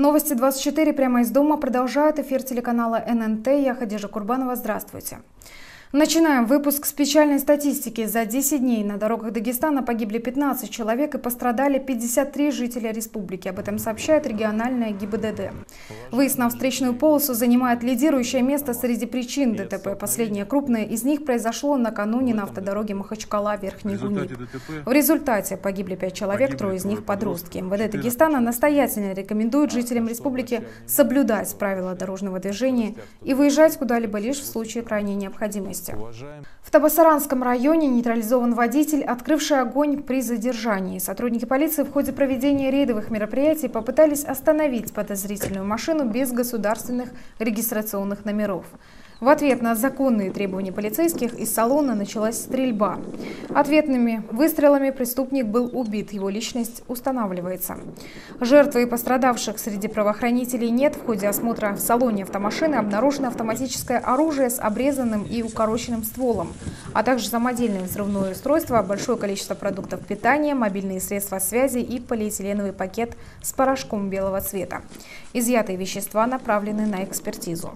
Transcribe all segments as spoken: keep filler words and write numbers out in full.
Новости двадцать четыре прямо из дома продолжает эфир телеканала эн эн тэ. Я Хадижа Курбанова. Здравствуйте. Начинаем выпуск с печальной статистики. За десять дней на дорогах Дагестана погибли пятнадцать человек и пострадали пятьдесят три жителя республики. Об этом сообщает региональная ГИБДД. Выезд на встречную полосу занимает лидирующее место среди причин дэ тэ пэ. Последнее крупное из них произошло накануне на автодороге Махачкала-Верхний Гуниб. В результате погибли пять человек, трое из них подростки. эм вэ дэ Дагестана настоятельно рекомендует жителям республики соблюдать правила дорожного движения и выезжать куда-либо лишь в случае крайней необходимости. В Табасаранском районе нейтрализован водитель, открывший огонь при задержании. Сотрудники полиции в ходе проведения рейдовых мероприятий попытались остановить подозрительную машину без государственных регистрационных номеров. В ответ на законные требования полицейских из салона началась стрельба. Ответными выстрелами преступник был убит, его личность устанавливается. Жертвы и пострадавших среди правоохранителей нет. В ходе осмотра в салоне автомашины обнаружено автоматическое оружие с обрезанным и укороченным стволом, а также самодельное взрывное устройство, большое количество продуктов питания, мобильные средства связи и полиэтиленовый пакет с порошком белого цвета. Изъятые вещества направлены на экспертизу.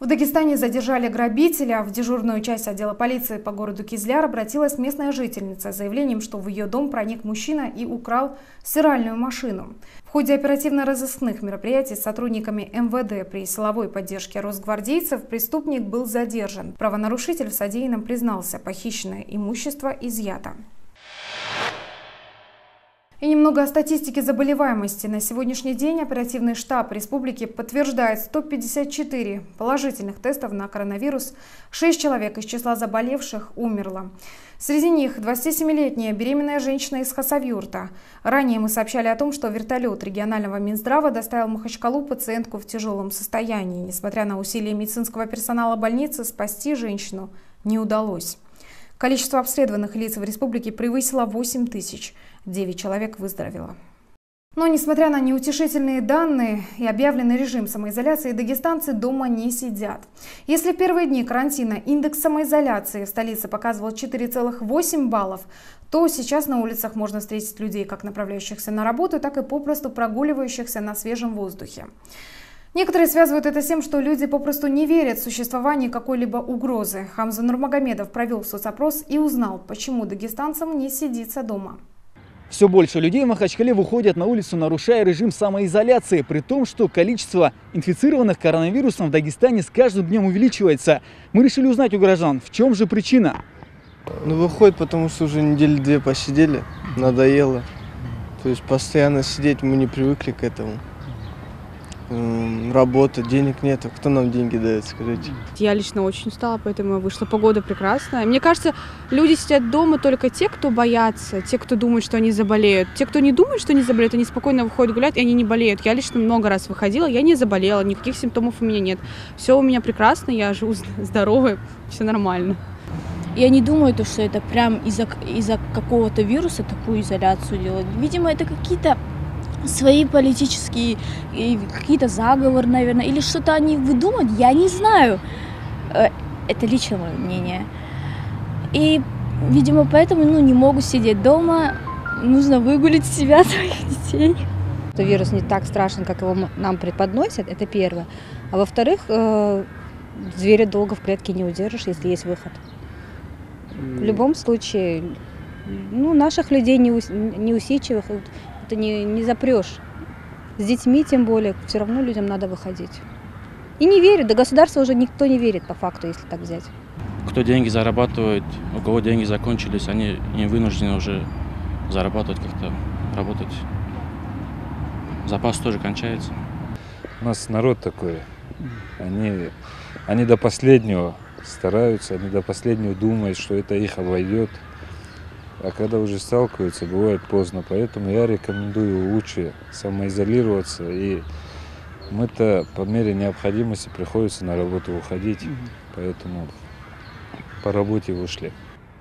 В Дагестане задержали грабителя. В дежурную часть отдела полиции по городу Кизляр обратилась местная жительница с заявлением, что в ее дом проник мужчина и украл стиральную машину. В ходе оперативно-розыскных мероприятий с сотрудниками эм вэ дэ при силовой поддержке росгвардейцев преступник был задержан. Правонарушитель в содеянном признался, похищенное имущество изъято. И немного о статистике заболеваемости. На сегодняшний день оперативный штаб республики подтверждает сто пятьдесят четыре положительных тестов на коронавирус. шесть человек из числа заболевших умерло. Среди них двадцатисемилетняя беременная женщина из Хасавюрта. Ранее мы сообщали о том, что вертолет регионального Минздрава доставил в Махачкалу пациентку в тяжелом состоянии. Несмотря на усилия медицинского персонала больницы, спасти женщину не удалось. Количество обследованных лиц в республике превысило восемь тысяч. девять человек выздоровело. Но, несмотря на неутешительные данные и объявленный режим самоизоляции, дагестанцы дома не сидят. Если в первые дни карантина индекс самоизоляции в столице показывал четыре целых восемь баллов, то сейчас на улицах можно встретить людей, как направляющихся на работу, так и попросту прогуливающихся на свежем воздухе. Некоторые связывают это с тем, что люди попросту не верят в существование какой-либо угрозы. Хамза Нурмагомедов провел соцопрос и узнал, почему дагестанцам не сидится дома. Все больше людей в Махачкале выходят на улицу, нарушая режим самоизоляции, при том, что количество инфицированных коронавирусом в Дагестане с каждым днем увеличивается. Мы решили узнать у граждан, в чем же причина. Ну, выходит, потому что уже недели-две посидели, надоело. То есть постоянно сидеть мы не привыкли к этому. Работа, денег нет. А кто нам деньги дает, скажите? Я лично очень устала, поэтому вышла. Погода прекрасная. Мне кажется, люди сидят дома только те, кто боятся, те, кто думают, что они заболеют. Те, кто не думает, что они заболеют, они спокойно выходят гулять, и они не болеют. Я лично много раз выходила, я не заболела, никаких симптомов у меня нет. Все у меня прекрасно, я живу здоровой, все нормально. Я не думаю, что это прям из-за из-за какого-то вируса такую изоляцию делать. Видимо, это какие-то... свои политические, какие-то заговоры, наверное, или что-то они выдумают, я не знаю. Это личное мое мнение. И, видимо, поэтому ну, не могут сидеть дома, нужно выгулить себя, своих детей. Что вирус не так страшен, как его нам преподносят, это первое. А во-вторых, зверя долго в клетке не удержишь, если есть выход. В любом случае, ну, наших людей неусидчивых... Ты не, не запрешь. С детьми тем более, все равно людям надо выходить. И не верят, до государства уже никто не верит по факту, если так взять. Кто деньги зарабатывает, у кого деньги закончились, они не вынуждены уже зарабатывать как-то, работать. Запас тоже кончается. У нас народ такой, они, они до последнего стараются, они до последнего думают, что это их обойдет. А когда уже сталкиваются, бывает поздно. Поэтому я рекомендую лучше самоизолироваться. И мы-то по мере необходимости приходится на работу уходить. Поэтому по работе вышли.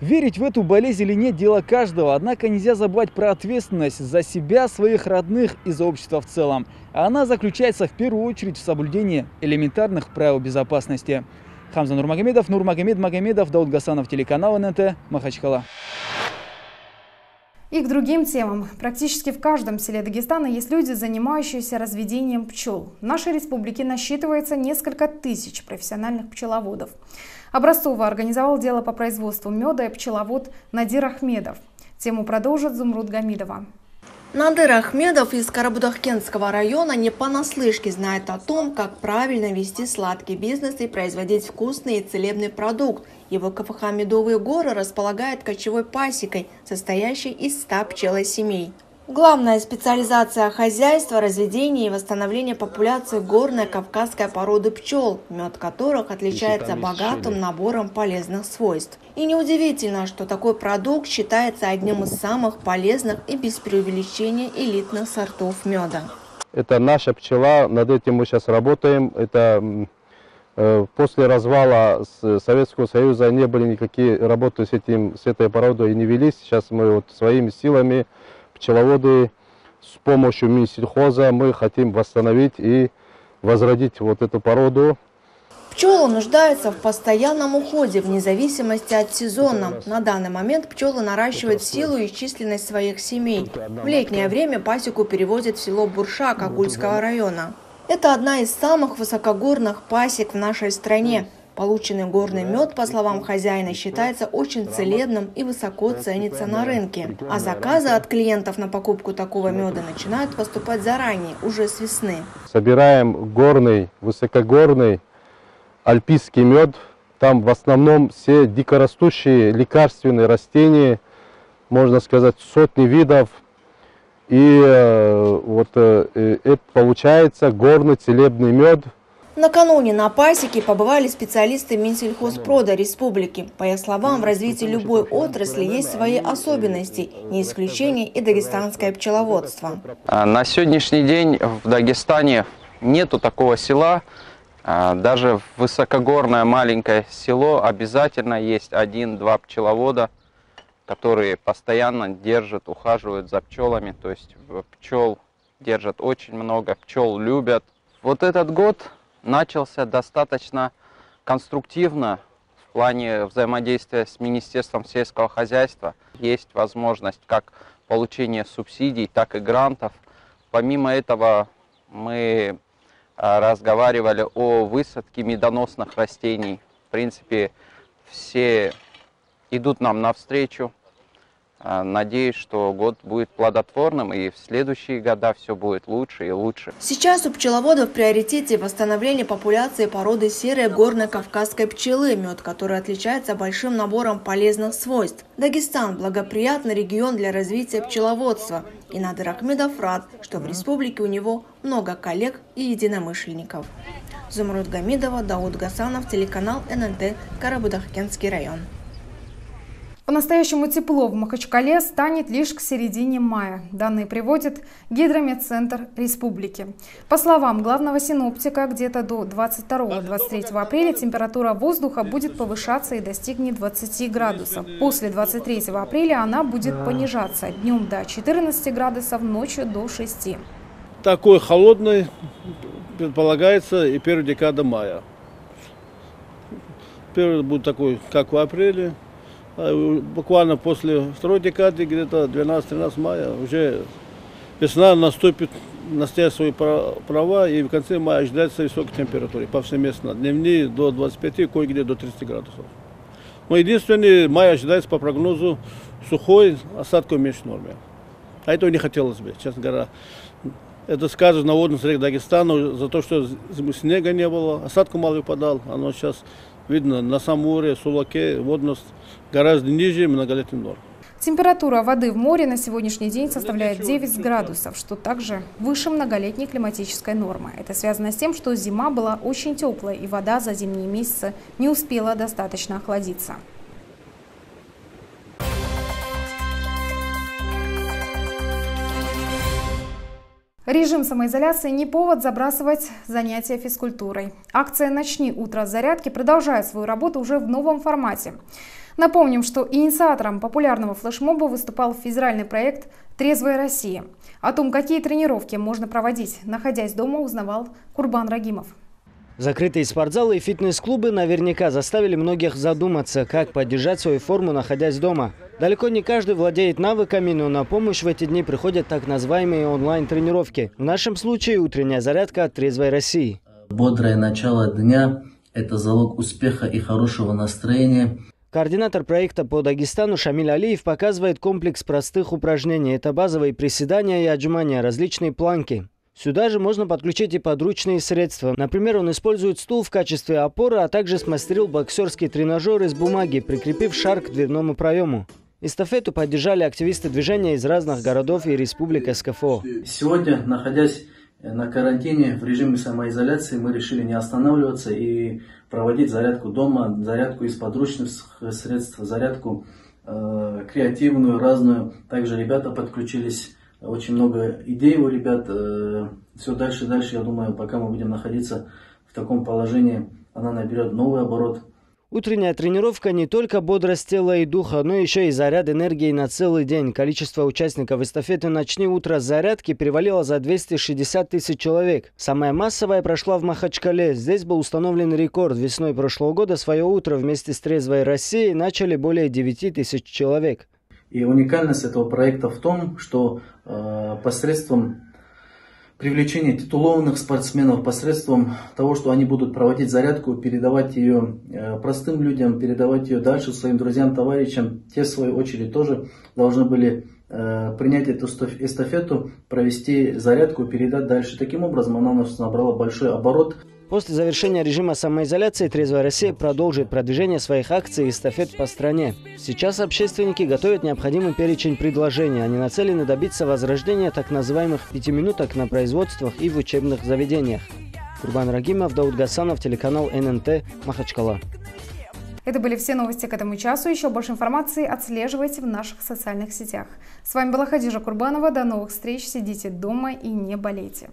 Верить в эту болезнь или нет – дело каждого. Однако нельзя забывать про ответственность за себя, своих родных и за общество в целом. Она заключается в первую очередь в соблюдении элементарных правил безопасности. Хамза Нурмагомедов, Нурмагомед Магомедов, Даудгасанов, телеканал эн эн тэ, Махачкала. И к другим темам. Практически в каждом селе Дагестана есть люди, занимающиеся разведением пчел. В нашей республике насчитывается несколько тысяч профессиональных пчеловодов. Образцово организовал дело по производству меда и пчеловод Надир Ахмедов. Тему продолжит Зумруд Гамидова. Надир Ахмедов из Карабудахкенского района не понаслышке знает о том, как правильно вести сладкий бизнес и производить вкусный и целебный продукт. Его КФХ «Медовые горы» располагает кочевой пасекой, состоящей из ста пчелосемей. Главная специализация хозяйства – разведение и восстановление популяции горной кавказской породы пчел, мед которых отличается богатым набором полезных свойств. И неудивительно, что такой продукт считается одним из самых полезных и без преувеличения элитных сортов меда. Это наша пчела, над этим мы сейчас работаем. Это после развала Советского Союза не были никакие работы с, этим, с этой породой и не велись. Сейчас мы вот своими силами, пчеловоды, с помощью Минсельхоза мы хотим восстановить и возродить вот эту породу. Пчелы нуждаются в постоянном уходе, вне зависимости от сезона. На данный момент пчелы наращивают силу и численность своих семей. В летнее время пасеку перевозят в село Бурша Кокульского района. Это одна из самых высокогорных пасек в нашей стране. Полученный горный мед, по словам хозяина, считается очень целебным и высоко ценится на рынке. А заказы от клиентов на покупку такого меда начинают поступать заранее, уже с весны. Собираем горный, высокогорный, альпийский мед. Там в основном все дикорастущие лекарственные растения, можно сказать, сотни видов. И э, вот э, это получается горный целебный мед. Накануне на пасеке побывали специалисты Минсельхозпрода Республики. По их словам, в развитии любой отрасли есть свои особенности, не исключение и дагестанское пчеловодство. На сегодняшний день в Дагестане нету такого села. Даже высокогорное маленькое село обязательно есть один-два пчеловода, которые постоянно держат, ухаживают за пчелами. То есть пчел держат очень много, пчел любят. Вот этот год начался достаточно конструктивно в плане взаимодействия с Министерством сельского хозяйства. Есть возможность как получения субсидий, так и грантов. Помимо этого мы разговаривали о высадке медоносных растений. В принципе, все идут нам навстречу. Надеюсь, что год будет плодотворным и в следующие года все будет лучше и лучше. Сейчас у пчеловодов в приоритете восстановление популяции породы серой горной кавказской пчелы, мед который отличается большим набором полезных свойств. Дагестан – благоприятный регион для развития пчеловодства. И Надир Ахмедов рад, что в республике у него много коллег и единомышленников. Зумруд Гамидова, Даудгасанов, телеканал эн эн тэ, Карабудахкенский район. По-настоящему тепло в Махачкале станет лишь к середине мая. Данные приводит Гидрометцентр Республики. По словам главного синоптика, где-то до двадцать второго — двадцать третьего апреля температура воздуха будет повышаться и достигнет двадцати градусов. После двадцать третьего апреля она будет понижаться. Днем до четырнадцати градусов, ночью до шести. Такой холодный предполагается и первая декада мая. Первый будет такой, как в апреле. Буквально после второй декады, где-то двенадцатого-тринадцатого мая, уже весна наступит, настоят свои права, и в конце мая ожидается высокая температура повсеместно. Дневные до двадцати пяти, кое-где до тридцати градусов. Но единственное, май ожидается по прогнозу сухой, осадков меньше нормы. А этого не хотелось бы, честно говоря. Это сказано на водных средах Дагестана за то, что снега не было, осадку мало выпадал, оно сейчас... Видно, на Самуре, Сулаке водность гораздо ниже многолетних норм. Температура воды в море на сегодняшний день составляет девять градусов, что также выше многолетней климатической нормы. Это связано с тем, что зима была очень теплая, и вода за зимние месяцы не успела достаточно охладиться. Режим самоизоляции не повод забрасывать занятия физкультурой. Акция «Начни утро с зарядки» продолжает свою работу уже в новом формате. Напомним, что инициатором популярного флешмоба выступал федеральный проект «Трезвая Россия». О том, какие тренировки можно проводить, находясь дома, узнавал Курбан Рагимов. Закрытые спортзалы и фитнес-клубы наверняка заставили многих задуматься, как поддержать свою форму, находясь дома. Далеко не каждый владеет навыками, но на помощь в эти дни приходят так называемые онлайн-тренировки. В нашем случае утренняя зарядка от «Трезвой России». Бодрое начало дня – это залог успеха и хорошего настроения. Координатор проекта по Дагестану Шамиль Алиев показывает комплекс простых упражнений. Это базовые приседания и отжимания, различные планки. Сюда же можно подключить и подручные средства. Например, он использует стул в качестве опоры, а также смастерил боксерский тренажер из бумаги, прикрепив шар к дверному проему. Эстафету поддержали активисты движения из разных городов и республик эс ка эф о. Сегодня, находясь на карантине в режиме самоизоляции, мы решили не останавливаться и проводить зарядку дома, зарядку из подручных средств, зарядку э, креативную, разную. Также ребята подключились. Очень много идей у ребят. Все дальше и дальше, я думаю, пока мы будем находиться в таком положении, она наберет новый оборот. Утренняя тренировка не только бодрость тела и духа, но еще и заряд энергии на целый день. Количество участников эстафеты «Начни утро с зарядки» перевалило за двести шестьдесят тысяч человек. Самая массовая прошла в Махачкале. Здесь был установлен рекорд. Весной прошлого года свое утро вместе с «Трезвой Россией» начали более девяти тысяч человек. И уникальность этого проекта в том, что э, посредством привлечения титулованных спортсменов, посредством того, что они будут проводить зарядку, передавать ее э, простым людям, передавать ее дальше своим друзьям, товарищам, те в свою очередь тоже должны были э, принять эту эстафету, провести зарядку, передать дальше. Таким образом, она у нас набрала большой оборот. После завершения режима самоизоляции «Трезвая Россия» продолжит продвижение своих акций и эстафет по стране. Сейчас общественники готовят необходимый перечень предложений. Они нацелены добиться возрождения так называемых пятиминуток на производствах и в учебных заведениях. Курбан Рагимов, Даудгасанов, телеканал эн эн тэ, Махачкала. Это были все новости к этому часу. Еще больше информации отслеживайте в наших социальных сетях. С вами была Хадижа Курбанова. До новых встреч. Сидите дома и не болейте.